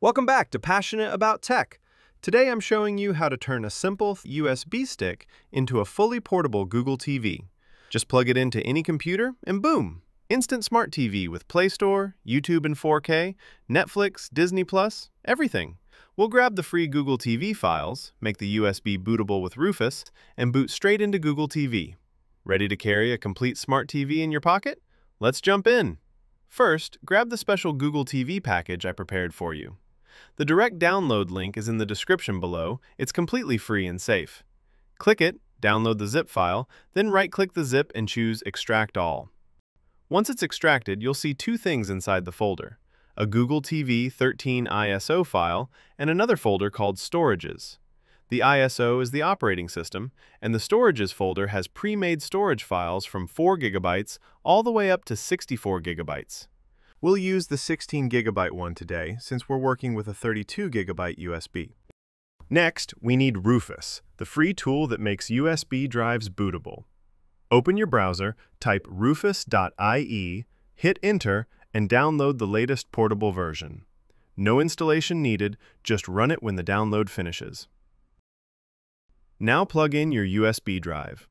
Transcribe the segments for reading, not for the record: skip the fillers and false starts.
Welcome back to Passionate About Tech. Today I'm showing you how to turn a simple USB stick into a fully portable Google TV. Just plug it into any computer and boom! Instant smart TV with Play Store, YouTube in 4K, Netflix, Disney+, everything. We'll grab the free Google TV files, make the USB bootable with Rufus, and boot straight into Google TV. Ready to carry a complete smart TV in your pocket? Let's jump in! First, grab the special Google TV package I prepared for you. The direct download link is in the description below. It's completely free and safe. Click it, download the zip file, then right-click the zip and choose Extract All. Once it's extracted, you'll see two things inside the folder, a Google TV 13 ISO file and another folder called Storages. The ISO is the operating system, and the Storages folder has pre-made storage files from 4 GB all the way up to 64 GB. We'll use the 16 GB one today since we're working with a 32 GB USB. Next, we need Rufus, the free tool that makes USB drives bootable. Open your browser, type rufus.ie, hit enter, and download the latest portable version. No installation needed, just run it when the download finishes. Now plug in your USB drive.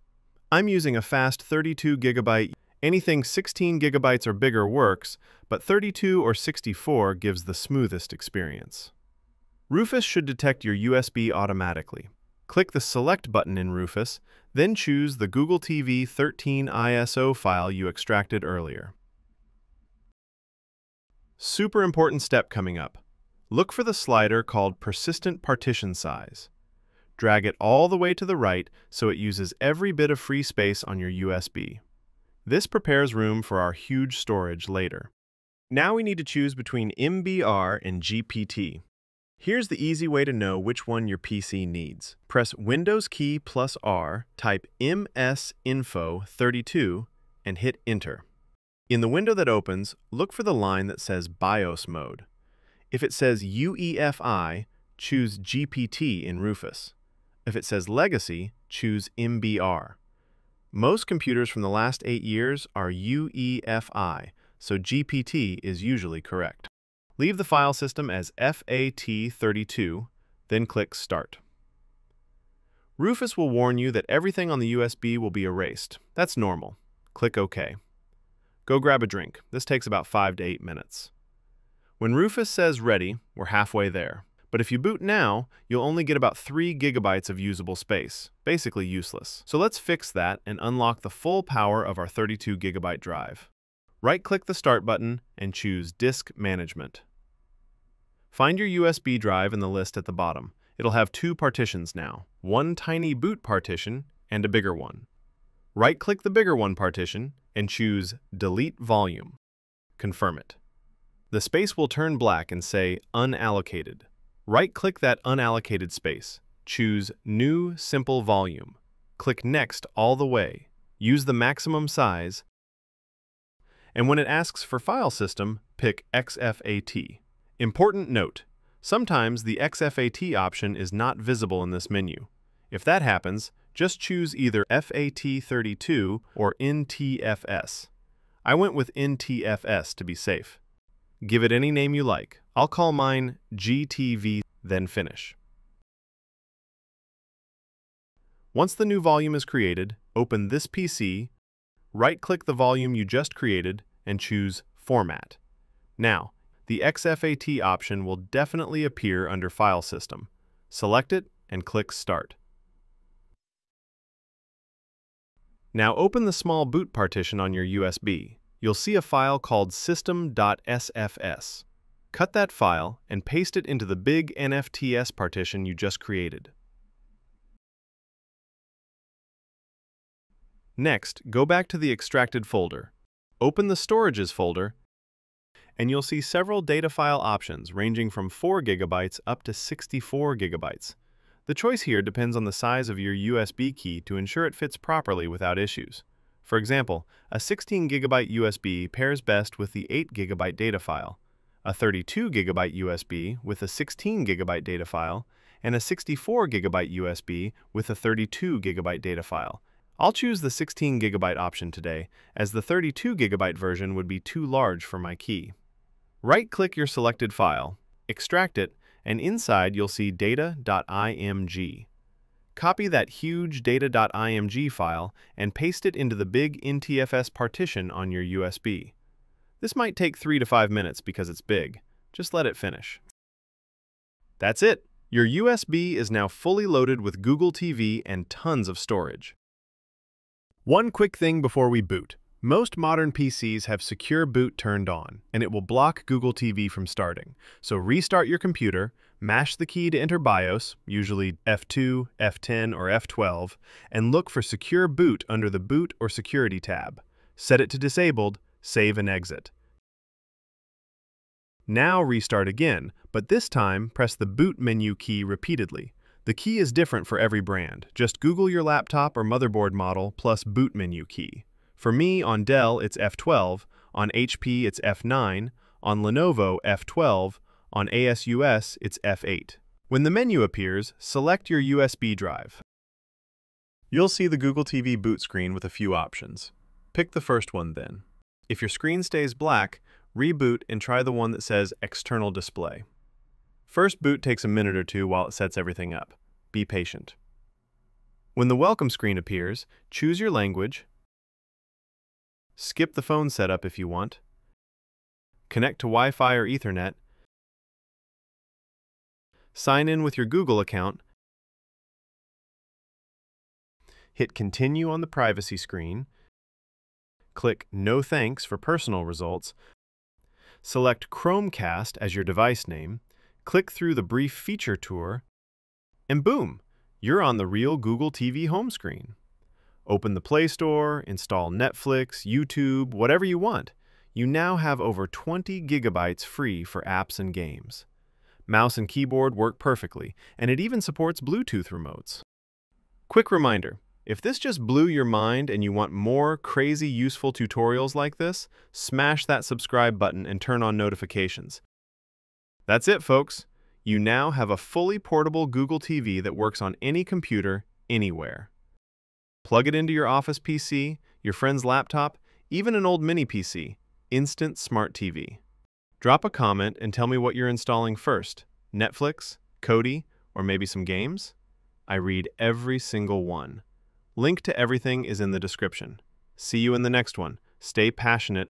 I'm using a fast 32 GB. Anything 16 GB or bigger works, but 32 or 64 gives the smoothest experience. Rufus should detect your USB automatically. Click the Select button in Rufus, then choose the Google TV 13 ISO file you extracted earlier. Super important step coming up. Look for the slider called Persistent Partition Size. Drag it all the way to the right so it uses every bit of free space on your USB. This prepares room for our huge storage later. Now we need to choose between MBR and GPT. Here's the easy way to know which one your PC needs. Press Windows key plus R, type msinfo32, and hit Enter. In the window that opens, look for the line that says BIOS mode. If it says UEFI, choose GPT in Rufus. If it says Legacy, choose MBR. Most computers from the last 8 years are UEFI, so GPT is usually correct. Leave the file system as FAT32, then click Start. Rufus will warn you that everything on the USB will be erased. That's normal. Click OK. Go grab a drink. This takes about 5 to 8 minutes. When Rufus says ready, we're halfway there. But if you boot now, you'll only get about 3 GB of usable space, basically useless. So let's fix that and unlock the full power of our 32 GB drive. Right-click the Start button and choose Disk Management. Find your USB drive in the list at the bottom. It'll have two partitions now, one tiny boot partition and a bigger one. Right-click the bigger one partition and choose Delete Volume. Confirm it. The space will turn black and say Unallocated. Right-click that unallocated space, choose New Simple Volume, click Next all the way, use the maximum size, and when it asks for file system, pick exFAT. Important note, sometimes the exFAT option is not visible in this menu. If that happens, just choose either FAT32 or NTFS. I went with NTFS to be safe. Give it any name you like. I'll call mine GTV, then finish. Once the new volume is created, open this PC, right-click the volume you just created, and choose Format. Now, the exFAT option will definitely appear under File System. Select it and click Start. Now open the small boot partition on your USB. You'll see a file called system.sfs. Cut that file and paste it into the big NTFS partition you just created. Next, go back to the extracted folder. Open the Storages folder, and you'll see several data file options ranging from 4 GB up to 64 GB. The choice here depends on the size of your USB key to ensure it fits properly without issues. For example, a 16 GB USB pairs best with the 8 GB data file, a 32 GB USB with a 16 GB data file, and a 64 GB USB with a 32 GB data file. I'll choose the 16 GB option today, as the 32 GB version would be too large for my key. Right-click your selected file, extract it, and inside you'll see data.img. Copy that huge data.img file and paste it into the big NTFS partition on your USB. This might take 3 to 5 minutes because it's big. Just let it finish. That's it! Your USB is now fully loaded with Google TV and tons of storage. One quick thing before we boot. Most modern PCs have Secure Boot turned on, and it will block Google TV from starting. So restart your computer, mash the key to enter BIOS, usually F2, F10, or F12, and look for Secure Boot under the Boot or Security tab. Set it to Disabled, save and exit. Now restart again, but this time press the boot menu key repeatedly. The key is different for every brand. Just Google your laptop or motherboard model plus boot menu key. For me, on Dell, it's F12, on HP, it's F9, on Lenovo, F12, on ASUS, it's F8. When the menu appears, select your USB drive. You'll see the Google TV boot screen with a few options. Pick the first one then. If your screen stays black, reboot and try the one that says External Display. First boot takes a minute or two while it sets everything up. Be patient. When the welcome screen appears, choose your language, skip the phone setup if you want, connect to Wi-Fi or Ethernet, sign in with your Google account, hit Continue on the privacy screen, click No Thanks for personal results, select Chromecast as your device name, click through the brief feature tour, and boom! You're on the real Google TV home screen. Open the Play Store, install Netflix, YouTube, whatever you want. You now have over 20 gigabytes free for apps and games. Mouse and keyboard work perfectly, and it even supports Bluetooth remotes. Quick reminder, if this just blew your mind and you want more crazy useful tutorials like this, smash that subscribe button and turn on notifications. That's it, folks. You now have a fully portable Google TV that works on any computer, anywhere. Plug it into your office PC, your friend's laptop, even an old mini PC, instant smart TV. Drop a comment and tell me what you're installing first, Netflix, Kodi, or maybe some games? I read every single one. Link to everything is in the description. See you in the next one. Stay passionate.